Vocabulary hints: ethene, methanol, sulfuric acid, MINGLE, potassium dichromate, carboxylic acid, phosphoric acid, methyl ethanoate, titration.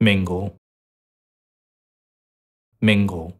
mingle, mingle.